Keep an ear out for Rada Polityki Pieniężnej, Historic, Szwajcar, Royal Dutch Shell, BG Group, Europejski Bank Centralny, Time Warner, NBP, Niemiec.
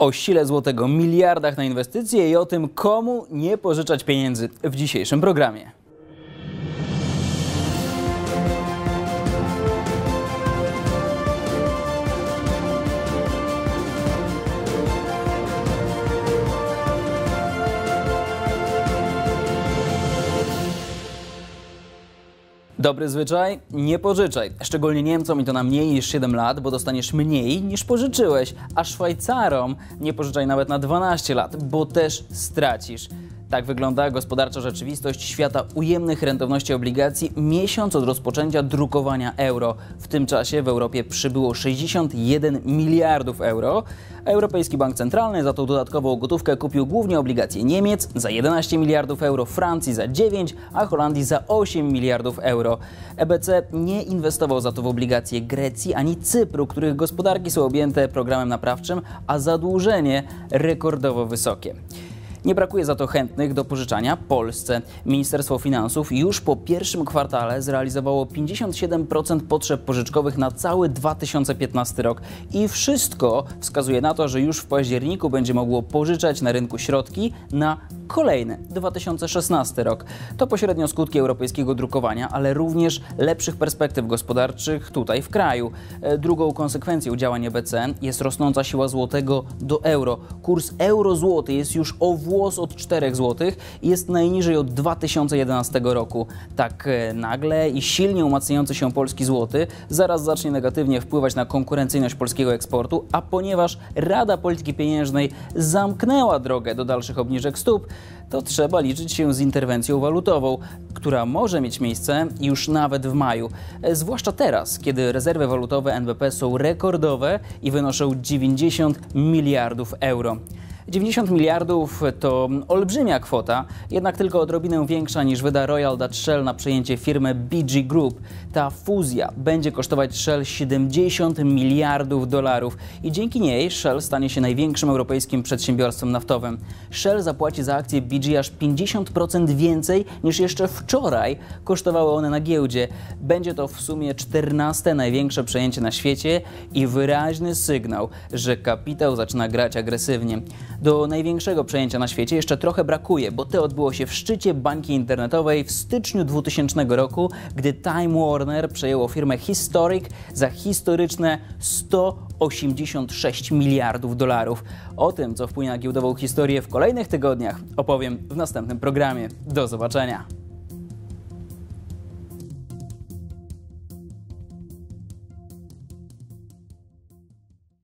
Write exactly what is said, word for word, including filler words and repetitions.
o sile złotego, miliardach na inwestycje i o tym, komu nie pożyczać pieniędzy w dzisiejszym programie. Dobry zwyczaj? Nie pożyczaj. Szczególnie Niemcom i to na mniej niż siedem lat, bo dostaniesz mniej niż pożyczyłeś. A Szwajcarom nie pożyczaj nawet na dwanaście lat, bo też stracisz. Tak wygląda gospodarcza rzeczywistość świata ujemnych rentowności obligacji miesiąc od rozpoczęcia drukowania euro. W tym czasie w Europie przybyło sześćdziesiąt jeden miliardów euro. Europejski Bank Centralny za tą dodatkową gotówkę kupił głównie obligacje Niemiec za jedenaście miliardów euro, Francji za dziewięć, a Holandii za osiem miliardów euro. E B C nie inwestował za to w obligacje Grecji ani Cypru, których gospodarki są objęte programem naprawczym, a zadłużenie rekordowo wysokie. Nie brakuje za to chętnych do pożyczania Polsce. Ministerstwo Finansów już po pierwszym kwartale zrealizowało pięćdziesiąt siedem procent potrzeb pożyczkowych na cały dwa tysiące piętnasty rok i wszystko wskazuje na to, że już w październiku będzie mogło pożyczać na rynku środki na kolejny dwa tysiące szesnasty rok. To pośrednio skutki europejskiego drukowania, ale również lepszych perspektyw gospodarczych tutaj w kraju. Drugą konsekwencją działań E B C jest rosnąca siła złotego do euro. Kurs euro-złoty jest już o włos od czterech złotych i jest najniżej od dwa tysiące jedenastego roku. Tak nagle i silnie umacniający się polski złoty zaraz zacznie negatywnie wpływać na konkurencyjność polskiego eksportu, a ponieważ Rada Polityki Pieniężnej zamknęła drogę do dalszych obniżek stóp, to trzeba liczyć się z interwencją walutową, która może mieć miejsce już nawet w maju. Zwłaszcza teraz, kiedy rezerwy walutowe N B P są rekordowe i wynoszą dziewięćdziesiąt miliardów euro. dziewięćdziesiąt miliardów to olbrzymia kwota, jednak tylko odrobinę większa niż wyda Royal Dutch Shell na przejęcie firmy B G Group. Ta fuzja będzie kosztować Shell siedemdziesiąt miliardów dolarów i dzięki niej Shell stanie się największym europejskim przedsiębiorstwem naftowym. Shell zapłaci za akcje B G aż pięćdziesiąt procent więcej niż jeszcze wczoraj kosztowały one na giełdzie. Będzie to w sumie czternaste największe przejęcie na świecie i wyraźny sygnał, że kapitał zaczyna grać agresywnie. Do największego przejęcia na świecie jeszcze trochę brakuje, bo to odbyło się w szczycie bańki internetowej w styczniu dwutysięcznego roku, gdy Time Warner przejęło firmę Historic za historyczne sto osiemdziesiąt sześć miliardów dolarów. O tym, co wpłynie na giełdową historię w kolejnych tygodniach, opowiem w następnym programie. Do zobaczenia!